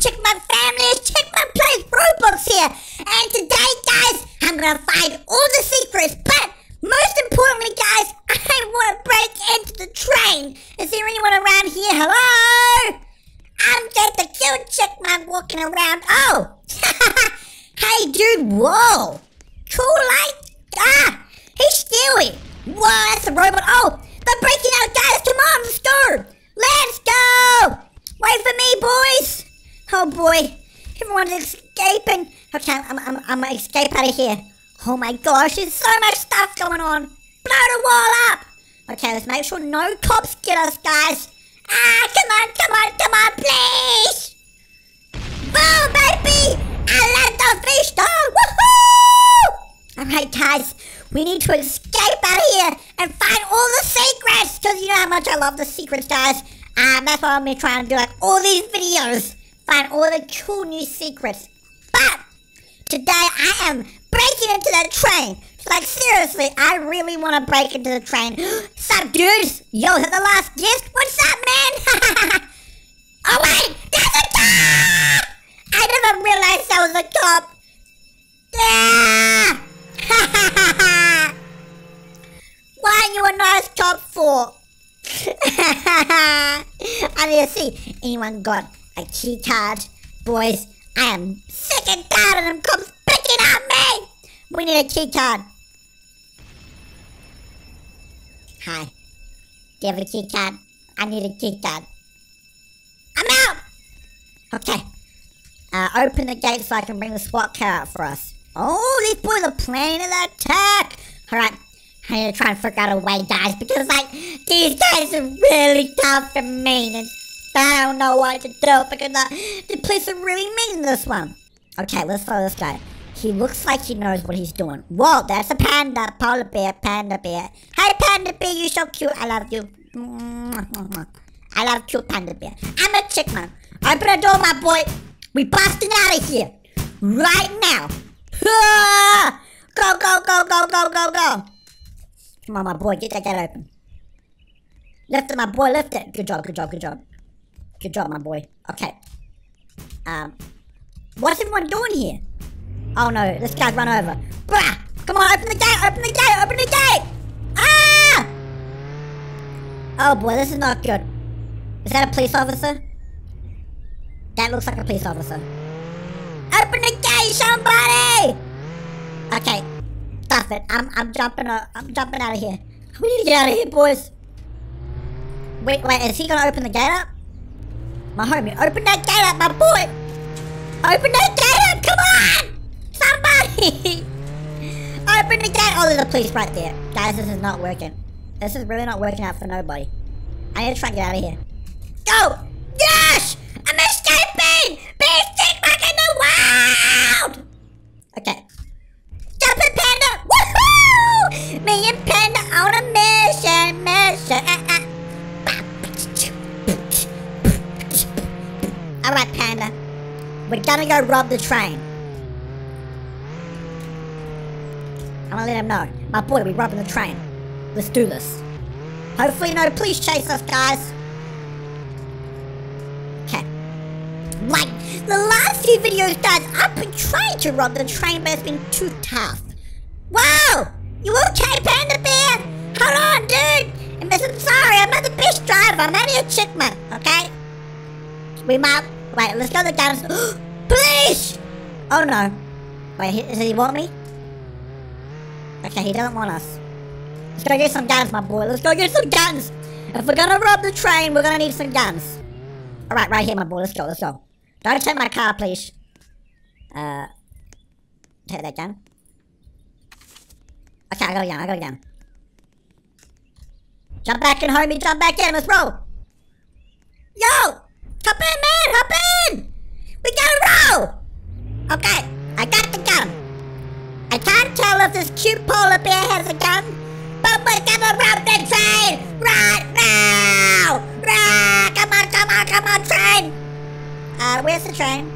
check my family, check my place, Roblox here. And today, guys, I'm going to find all the secrets. But most importantly, guys, I want to break into the train. Is there anyone around here? Hello? I'm just a cute chick man walking around. Oh. Hey, dude. Whoa. Cool, eh? Ah, he's stealing. Whoa, that's a robot. Oh, they're breaking out, guys. Come on, let's go. Let's go. Wait for me, boys. Oh, boy. Everyone's escaping. Okay, I'm going to escape out of here. Oh, my gosh. There's so much stuff going on. Blow the wall up. Okay, let's make sure no cops get us, guys. Ah, come on, come on, come on, please. Boom, baby. I love the fish, dog. Woohoo. All right, guys. We need to escape out of here and find all the secrets. Because you know how much I love the secrets, guys. That's why I'm going to try and do like all these videos. Find all the cool new secrets. But today I am breaking into that train. Like seriously, I really want to break into the train. What's up, dudes? Yo, is that the last guest? What's up, man? Oh wait, there's a cop! I never realized I was a cop. Ah! Why are you a nice cop for? I need to see. Anyone got a key card? Boys, I am sick and tired of them cops picking on me. We need a key card. Hi. Do you have a key card? I need a key card. I'm out. Okay. Open the gate so I can bring the SWAT car out for us. Oh, these boys are planning an attack. Alright, I need to try and figure out a way, guys, because, like, these guys are really tough and mean, and I don't know what to do, because the police are really mean in this one. Okay, let's follow this guy. He looks like he knows what he's doing. Whoa, that's a panda, polar bear, panda bear. Hey, panda bear, you're so cute, I love you. I love cute panda bear. I'm a chick, man. Open the door, my boy. We busting out of here. Right now. Go, go, go, go, go, go, go. Come on, my boy, get that gate open. Lift it, my boy, lift it. Good job, good job, good job. Good job, my boy. Okay. What's everyone doing here? Oh no, this guy's run over. Bruh! Come on, open the gate, open the gate, open the gate! Ah! Oh boy, this is not good. Is that a police officer? That looks like a police officer. Open the gate, somebody! Okay, stuff it. I'm jumping out of here. We need to get out of here, boys. Wait, is he gonna open the gate up? My homie, open that gate up, my boy! Open that gate up, come on! Somebody! Open the gate! Oh, there's a police right there. Guys, this is not working. This is really not working out for nobody. I need to try and get out of here. Go! Yes! I'm escaping! Being sick back in the wild! Okay. Jump in, Panda! Woohoo! Me and Panda on a mission, Alright, Panda. We're gonna go rob the train. I'm gonna let him know. My boy, we're robbing the train. Let's do this. Hopefully no police chase us, guys. Like, the last few videos, guys, I've been trying to rob the train, but it's been too tough. Whoa! You okay, Panda Bear? Hold on, dude! I'm sorry, I'm not the best driver. I'm only a chick man, okay? We might... Wait, let's go to the guns. Police! Oh, no. Wait, does he want me? Okay, he doesn't want us. Let's go get some guns, my boy. Let's go get some guns! If we're gonna rob the train, we're gonna need some guns. Alright, right here, my boy. Let's go, let's go. Don't take my car, please. Take that gun. Okay, I got a gun, I got a gun. Jump back in, homie, jump back in, let's roll! Yo! Hop in, man, hop in! We gotta roll! Okay, I got the gun. I can't tell if this cute polar bear has a gun, but we're gonna rob the train right now! Rah! Come on, come on, come on, train! Where's the train?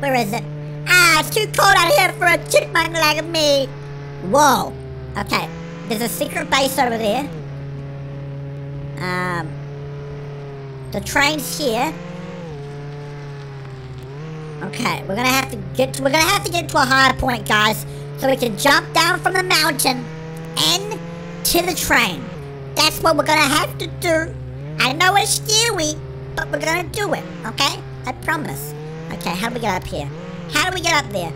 Where is it? Ah, it's too cold out here for a chipmunk like me. Whoa. Okay. There's a secret base over there. The train's here. Okay, we're gonna have to get to a higher point, guys, so we can jump down from the mountain and to the train. That's what we're gonna have to do. I know it's scary, but we're gonna do it. Okay, I promise. Okay, how do we get up here? How do we get up there?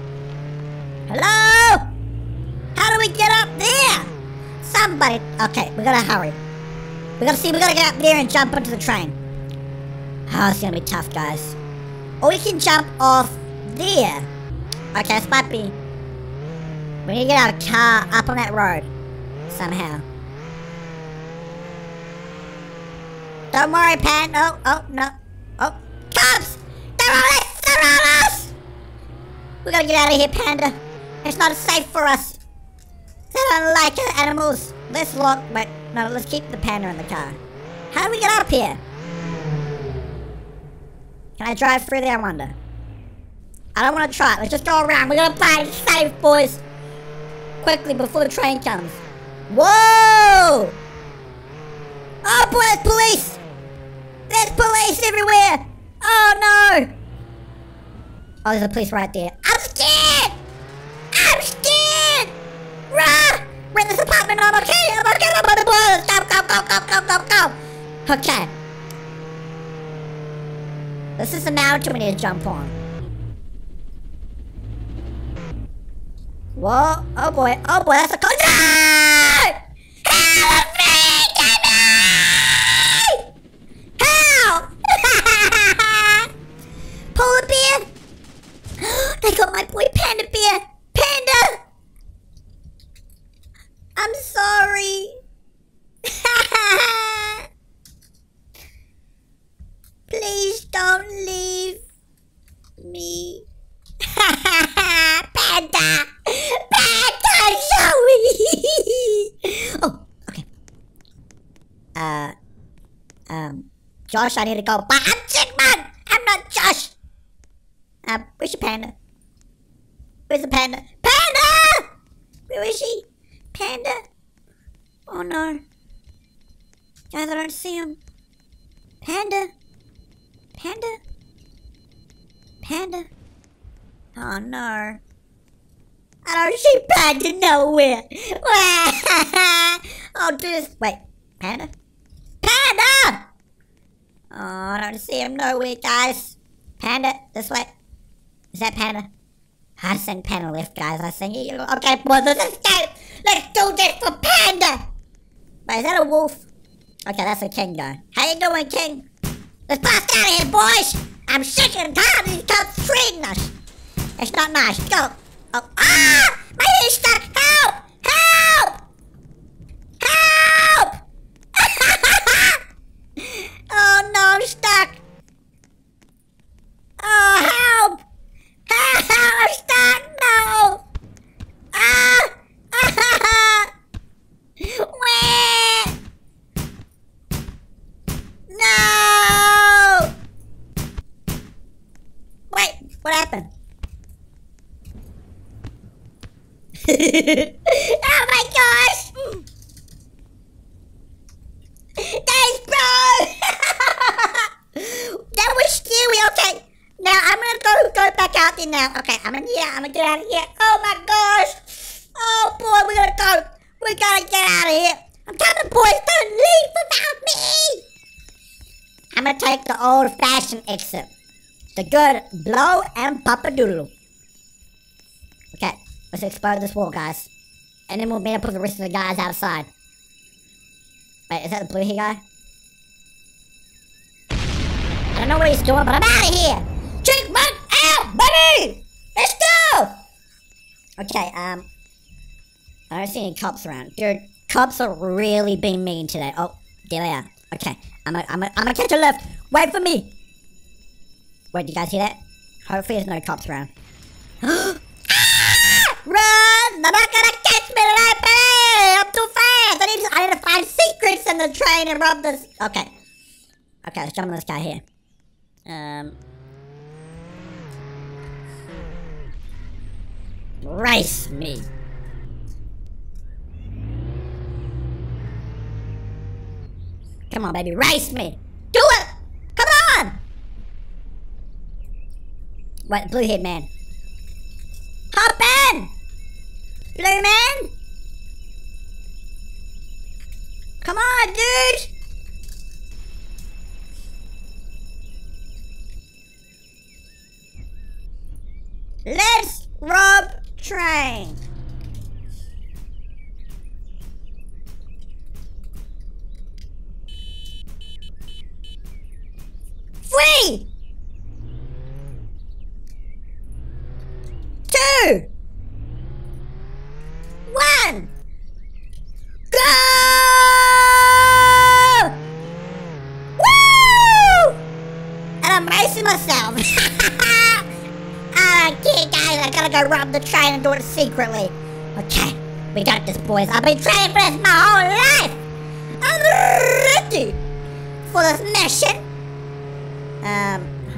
Hello? How do we get up there? Somebody. Okay, we gotta hurry. We gotta get up there and jump onto the train. Oh, it's gonna be tough, guys. Or we can jump off there. Okay, this might be... We need to get our car up on that road. Somehow. Don't worry, Pan. Oh, oh, no. Oh, cops! They're on us! They're on us! We gotta get out of here, Panda. It's not safe for us. They don't like the animals. Let's lock... Wait, no, let's keep the Panda in the car. How do we get up here? Can I drive through there, I wonder? I don't want to try it. Let's just go around. We're going to play it safe, boys. Quickly, before the train comes. Whoa! Oh, boy, there's police! There's police everywhere! Oh, no! Oh, there's a police right there. I'm scared! I'm scared! Rah! We're in this apartment. I'm okay! I'm okay! I'm on the board! Go! Okay. This is the mountain we need to jump on. Whoa, oh boy, that's a car. No! Help me! Get me! Help! Polar bear! They got my boy Panda Bear! Panda! I'm sorry. Please don't leave me. Panda! Panda, Joey! Oh, okay. Josh, I need to go. But I'm Sigmund! I'm not Josh! Where's your panda? Where's the panda? Panda! Where is she? Panda? Oh no. Guys, I don't see him. Panda? Panda? Panda? Oh no. I don't see Panda nowhere. Oh, dude. Wait. Panda? Panda! Oh, I don't see him nowhere, guys. Panda, this way. Is that Panda? I sent Panda left, guys. I sent you. Okay, boys, let's escape. Let's do this for Panda. Wait, is that a wolf? Okay, that's a king, though. How you doing, king? Let's bust out of here, boys! I'm sick and tired of these cops treating us. It's not nice. Go. Oh, ah! My ear's stuck! Help! Help! Help! Oh no, I'm stuck! Oh, help! Help! I'm stuck! No! Ah! Ah! Where? No! Wait, what happened? Oh my gosh! Thanks, bro! That was scary, okay. Now, I'm gonna go back out there now. Okay, I'm gonna get out of here. Oh my gosh! Oh boy, we gotta go. We gotta get out of here. I'm coming, boys, don't leave without me! I'm gonna take the old-fashioned exit. The good blow and papa-doodle. Okay. Let's explode this wall, guys. And then we'll meet up with the rest of the guys outside. Wait, is that the blue hair guy? I don't know what he's doing, but I'm out of here! Chick Monk out, baby! Let's go! Okay, I don't see any cops around. Dude, cops are really being mean today. Oh, there they are. Okay, I'm gonna catch a lift. Wait for me! Wait, do you guys hear that? Hopefully there's no cops around. Run! They're not gonna catch me today, baby! I'm too fast! I need to find secrets in the train and rob this... Okay. Okay, let's jump on this guy here. Race me. Come on, baby, race me! Do it! Come on! What? Blue Head Man. Hop in! Blue Man! Come on, dude! Let's rob train. Three, two, one, go! Woo! And I'm racing myself. Okay, guys, I gotta go rob the train and do it secretly. Okay, we got this, boys. I've been training for this my whole life. I'm ready for this mission.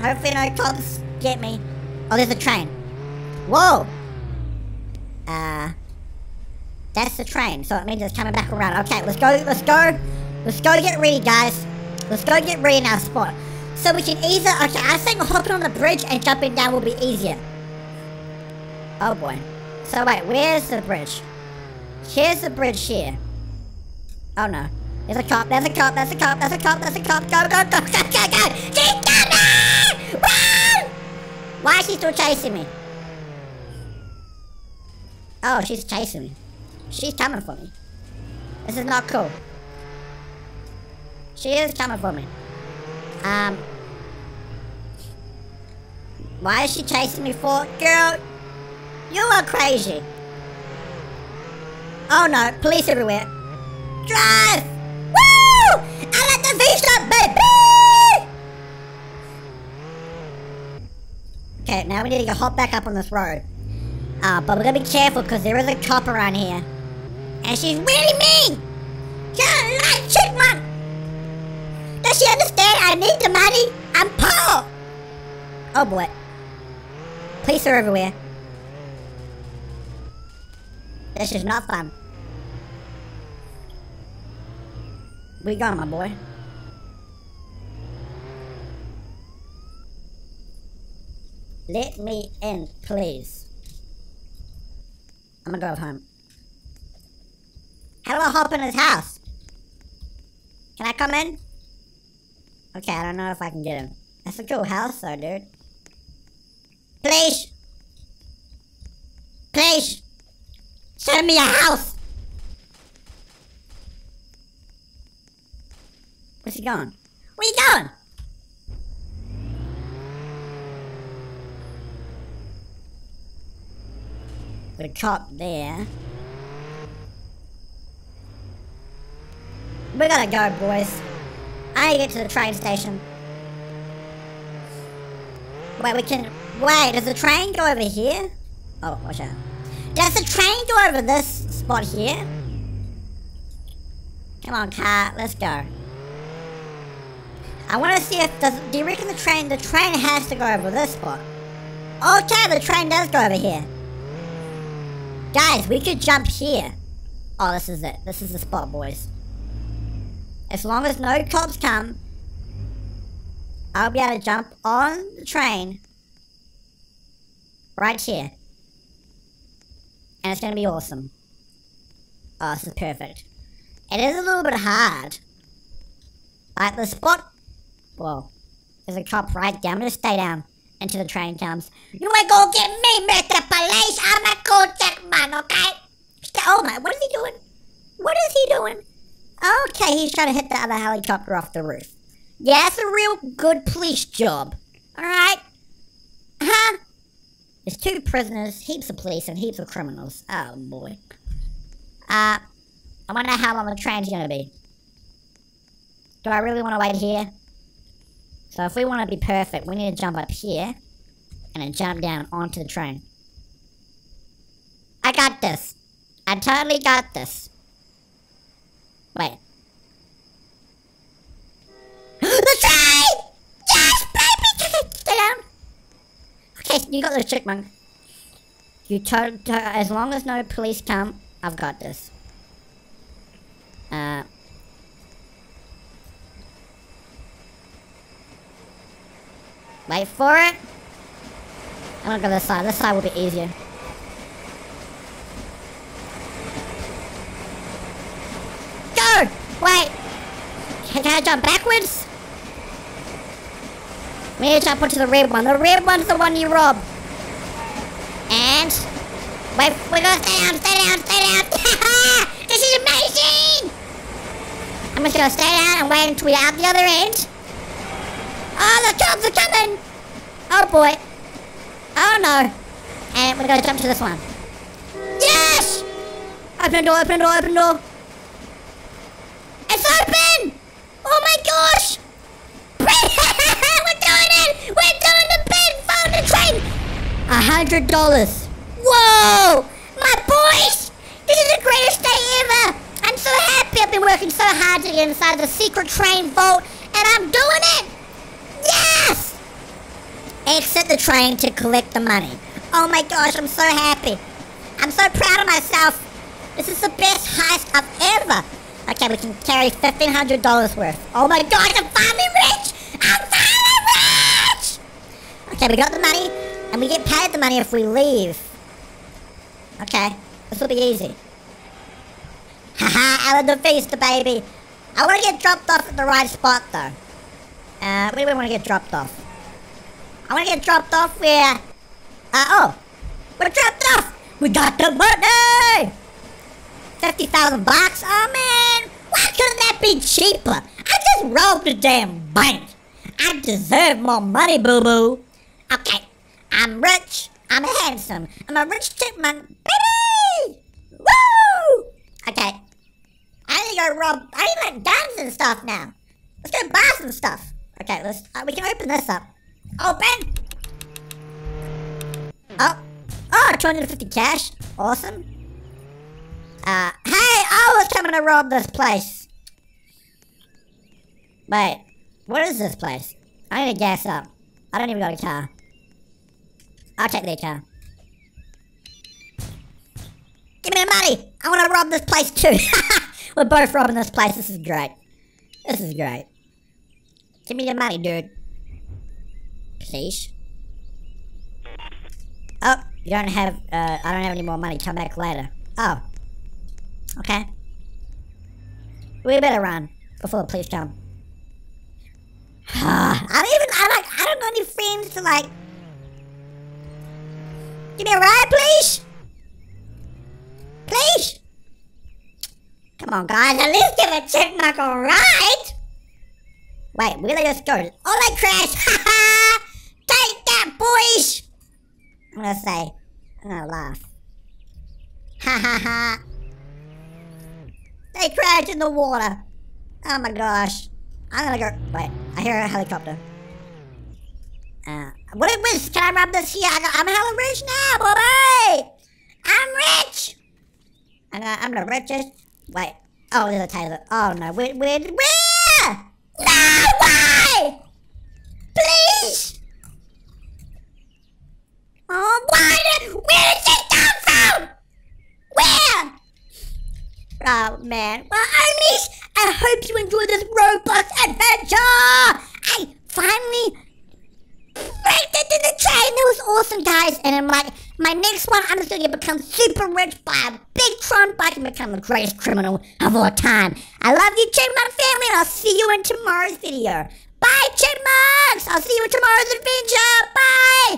Hopefully no cops get me. Oh, there's a train. Whoa. That's the train, so it means it's coming back around. Okay, let's go to get ready, guys. Let's go get ready in our spot. So we can either, okay, I think hopping on the bridge and jumping down will be easier. Oh boy. So wait, where's the bridge? Here's the bridge here. Oh no. There's a cop, there's a cop, there's a cop, there's a cop, there's a cop. Go, go, go, go, go, go. She's coming! Run! Why is she still chasing me? Oh, she's chasing me. She's coming for me. This is not cool. She is coming for me. Why is she chasing me for? Girl, you are crazy. Oh no, police everywhere. Drive! Woo! I like the V-stop, baby! Okay, now we need to go hop back up on this road. But we're gonna be careful because there is a cop around here. And she's really mean! Girl, like chick one! Does she understand I need the money? I'm poor! Oh boy. Police are everywhere. This is not fun. We gone, my boy. Let me in, please. I'm gonna go home. How do I hop in his house? Can I come in? Okay, I don't know if I can get him. That's a cool house though, dude. Please! Please! Send me a house! Where's he going? Where you going? The cop there. We gotta go, boys. I get to the train station. Wait, we can... Wait, does the train go over here? Oh, watch out. Does the train go over this spot here? Come on, car. Let's go. I want to see if... Do you reckon the train has to go over this spot. Okay, the train does go over here. Guys, we could jump here. Oh, this is it. This is the spot, boys. As long as no cops come, I'll be able to jump on the train right here. And it's going to be awesome. Oh, this is perfect. It is a little bit hard. Like the spot. Whoa. There's a cop right there. I'm going to stay down until the train comes. You ain't going to get me, Mr. Police. I'm a cool tech man, okay? Oh my, what is he doing? What is he doing? Okay, he's trying to hit the other helicopter off the roof. Yeah, that's a real good police job. Alright? Huh? There's two prisoners, heaps of police, and heaps of criminals. Oh, boy. I wonder how long the train's gonna be. Do I really want to wait here? So if we want to be perfect, we need to jump up here. And then jump down onto the train. I got this. I totally got this. Wait. The train! Yes, baby! Stay down. Okay, you got the chickmunk. You as long as no police come, I've got this. Wait for it. I'm gonna go this side. This side will be easier. Go! Wait! Can I jump backwards? We need to jump onto the red one. The red one's the one you rob. And... wait, we're gonna stay down! This is amazing! I'm just gonna stay down and wait until we're out the other end. Oh, the cops are coming! Oh boy. Oh no. And we're gonna jump to this one. Yes! Open door. It's open! Oh my gosh! We're doing it! We're doing the bed! Found the train! $100. Whoa! My boys! This is the greatest day ever! I'm so happy. I've been working so hard to get inside the secret train vault, and I'm doing it! Yes! Exit the train to collect the money. Oh my gosh, I'm so happy. I'm so proud of myself. This is the best heist I've ever. Okay, we can carry $1,500 worth. Oh my gosh, I'm finally rich! I'm finally rich! Okay, we got the money, and we get paid the money if we leave. Okay, this will be easy. Haha, out of the feast, baby. I want to get dropped off at the right spot, though. Where do we want to get dropped off? I want to get dropped off where... oh! We're dropped off! We got the money! 50,000 bucks? Oh man! Why couldn't that be cheaper? I just robbed the damn bank! I deserve more money, boo-boo! Okay, I'm rich, I'm handsome, I'm a rich chipmunk, baby! Woo! Okay. I need to go rob... I need like guns and stuff now. Let's go buy some stuff. Okay, let's... we can open this up. Open! Oh, 250 cash. Awesome. Hey, I was coming to rob this place. Wait, what is this place? I need to gas up. I don't even got a car. I'll take their car. Give me the money! I want to rob this place too. We're both robbing this place. This is great. This is great. Give me the money, dude. Please. Oh, you don't have, I don't have any more money. Come back later. Oh. Okay. We better run before the police come. I don't got any friends to like... Give me a ride, please? Please? Come on, guys. At least give a chipmunk a ride. Wait, where they just go? Oh, they crashed. Haha. Take that, boys. I'm gonna laugh. Hahaha. They crashed in the water. Oh my gosh. I'm gonna go. Wait, I hear a helicopter. What is? Can I rob this here? I'm hella rich now, boy. I'm rich. I'm the richest. Wait. Oh, there's a tailor. Oh no. Where? No way! Please. Oh, where did she come from? Where? Oh man, well Onies, I hope you enjoyed this Roblox adventure! I finally made it to the train! That was awesome, guys! And I'm like, my next one, I'm just gonna become super rich by a big Tron bike and become the greatest criminal of all time. I love you, Chipmunk family, and I'll see you in tomorrow's video. Bye, Chipmunks! I'll see you in tomorrow's adventure!